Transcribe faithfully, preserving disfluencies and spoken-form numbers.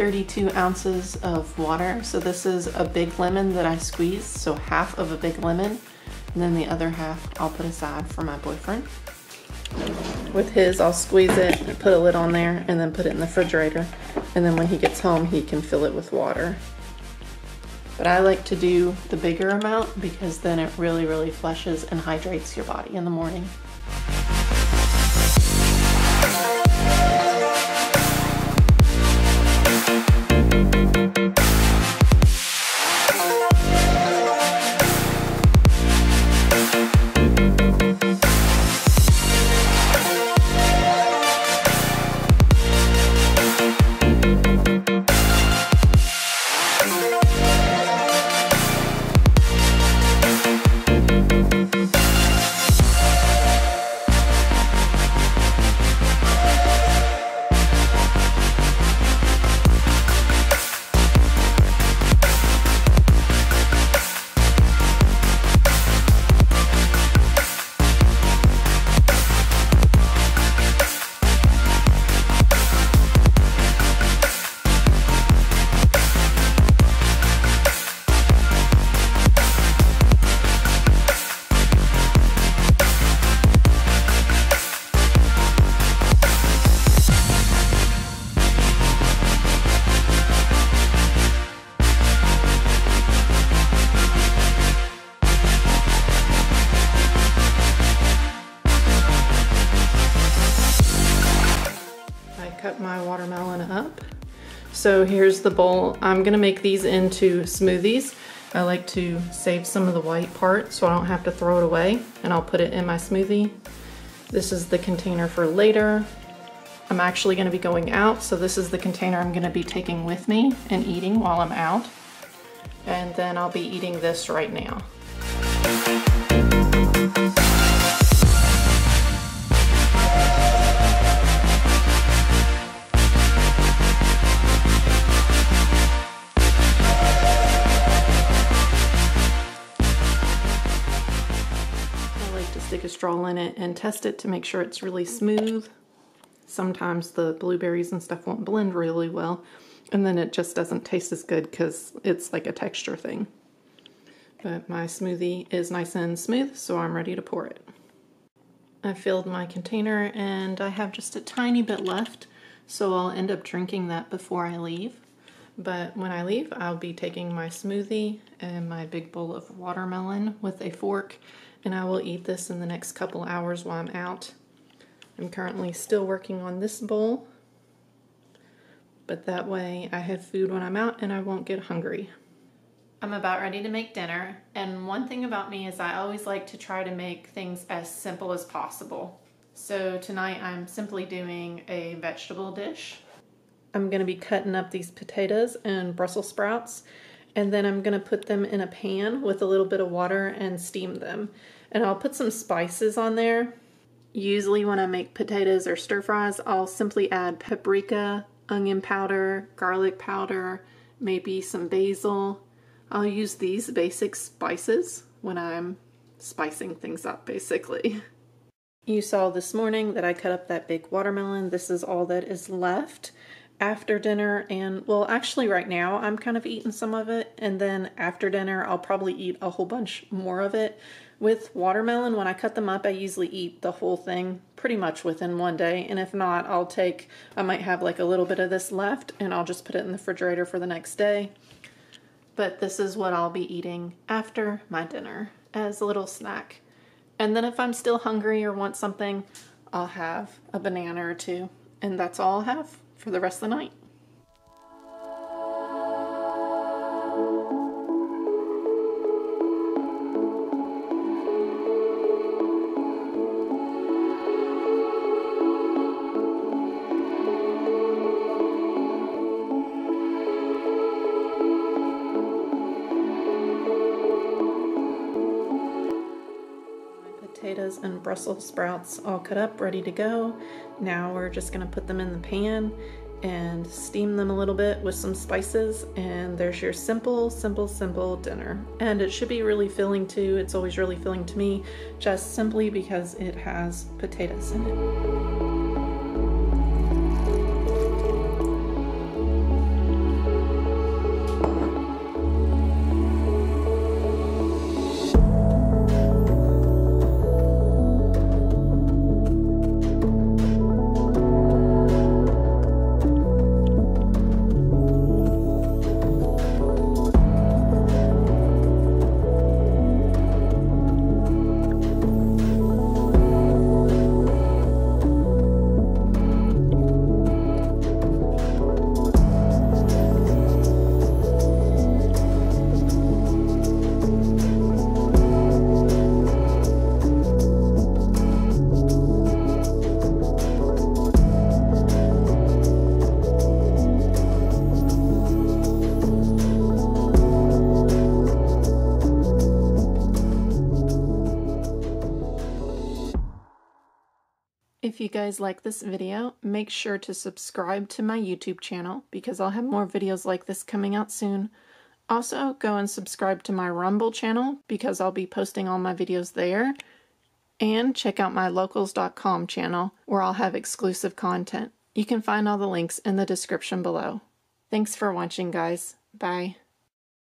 thirty-two ounces of water. So this is a big lemon that I squeezed, so half of a big lemon, and then the other half I'll put aside for my boyfriend. With his, I'll squeeze it, put a lid on there, and then put it in the refrigerator. And then when he gets home, he can fill it with water. But I like to do the bigger amount because then it really, really flushes and hydrates your body in the morning. My watermelon up. So here's the bowl. I'm gonna make these into smoothies. I like to save some of the white part so I don't have to throw it away, and I'll put it in my smoothie. This is the container for later. I'm actually gonna be going out, so this is the container I'm gonna be taking with me and eating while I'm out. And then I'll be eating this right now. Stick a straw in it and test it to make sure it's really smooth. Sometimes the blueberries and stuff won't blend really well, and then it just doesn't taste as good because it's like a texture thing. But my smoothie is nice and smooth, so I'm ready to pour it. I filled my container and I have just a tiny bit left, so I'll end up drinking that before I leave. But when I leave, I'll be taking my smoothie and my big bowl of watermelon with a fork, and I will eat this in the next couple hours while I'm out. I'm currently still working on this bowl, but that way I have food when I'm out and I won't get hungry. I'm about ready to make dinner, and one thing about me is I always like to try to make things as simple as possible. So tonight I'm simply doing a vegetable dish. I'm gonna be cutting up these potatoes and Brussels sprouts, and then I'm gonna put them in a pan with a little bit of water and steam them. And I'll put some spices on there. Usually when I make potatoes or stir fries, I'll simply add paprika, onion powder, garlic powder, maybe some basil. I'll use these basic spices when I'm spicing things up, basically. You saw this morning that I cut up that big watermelon. This is all that is left. After dinner, and well, actually right now I'm kind of eating some of it, and then after dinner I'll probably eat a whole bunch more of it. With watermelon, when I cut them up, I usually eat the whole thing pretty much within one day, and if not, I'll take, I might have like a little bit of this left and I'll just put it in the refrigerator for the next day. But this is what I'll be eating after my dinner as a little snack. And then if I'm still hungry or want something, I'll have a banana or two, and that's all I'll have for the rest of the night. Potatoes and Brussels sprouts all cut up, ready to go. Now we're just gonna put them in the pan and steam them a little bit with some spices, and there's your simple, simple, simple dinner. And it should be really filling too. It's always really filling to me, just simply because it has potatoes in it. If you guys like this video, make sure to subscribe to my YouTube channel because I'll have more videos like this coming out soon. Also, go and subscribe to my Rumble channel because I'll be posting all my videos there. And check out my Locals dot com channel where I'll have exclusive content. You can find all the links in the description below. Thanks for watching, guys. Bye.